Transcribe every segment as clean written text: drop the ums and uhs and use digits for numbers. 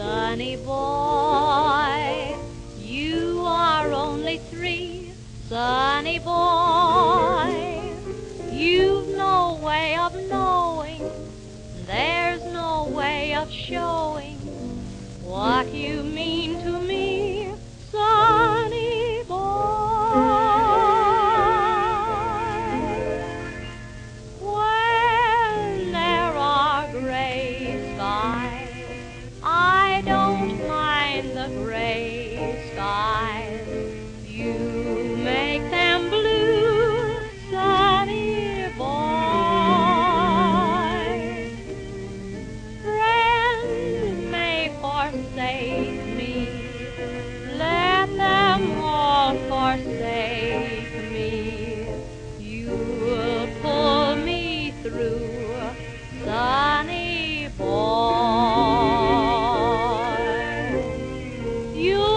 Sonny boy, you are only 3. Sonny boy, you've no way of knowing, there's no way of showing what you mean to me, Sonny boy. When there are gray skies, I don't mind the gray skies. You make them blue, Sonny boy. Friends may forsake me, let them all forsake me. You will pull me through, Sonny boy. You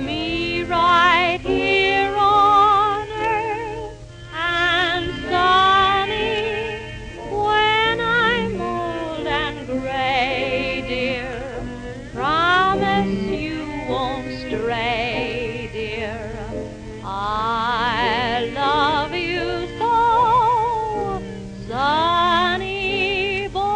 me right here on earth. And Sonny, when I'm old and gray, dear, promise you won't stray, dear. I love you so, Sonny boy.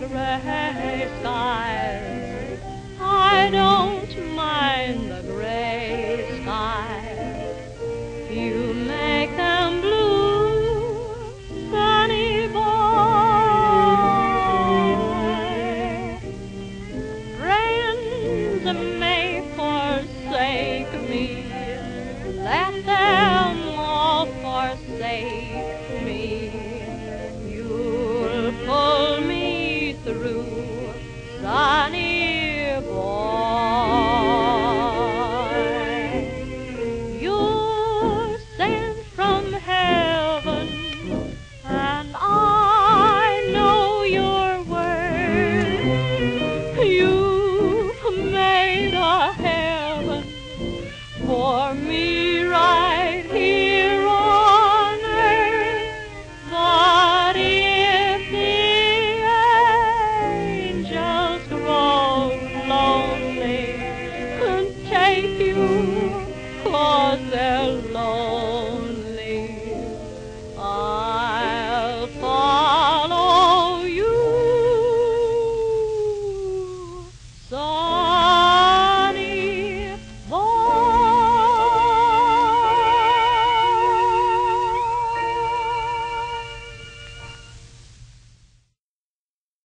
Gray skies, I don't mind the gray skies. You make them blue, Sonny boy. Friends may forsake me, let them all forsake me. You'll pull me through, Sonny boy. You're sent from heaven, and I know your word. You've made a heaven for me right here. Thank you.